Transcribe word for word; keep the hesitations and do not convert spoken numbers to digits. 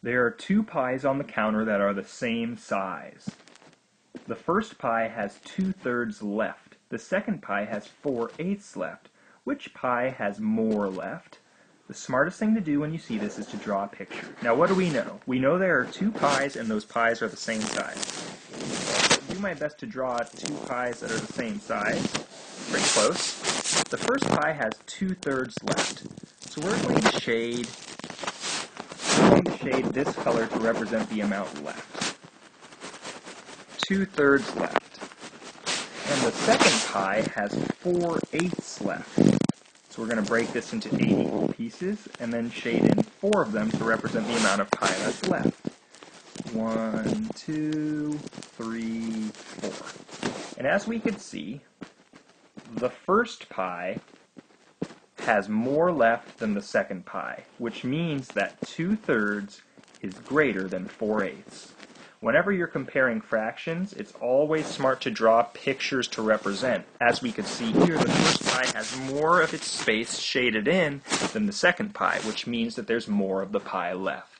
There are two pies on the counter that are the same size. The first pie has two-thirds left. The second pie has four-eighths left. Which pie has more left? The smartest thing to do when you see this is to draw a picture. Now what do we know? We know there are two pies and those pies are the same size. I'll do my best to draw two pies that are the same size. Pretty close. The first pie has two-thirds left. So we're going to shade shade this color to represent the amount left. Two-thirds left. And the second pie has four-eighths left. So we're going to break this into eight equal pieces and then shade in four of them to represent the amount of pie that's left. One, two, three, four. And as we could see, the first pie has more left than the second pie, which means that two-thirds is greater than four-eighths. Whenever you're comparing fractions, it's always smart to draw pictures to represent. As we can see here, the first pie has more of its space shaded in than the second pie, which means that there's more of the pie left.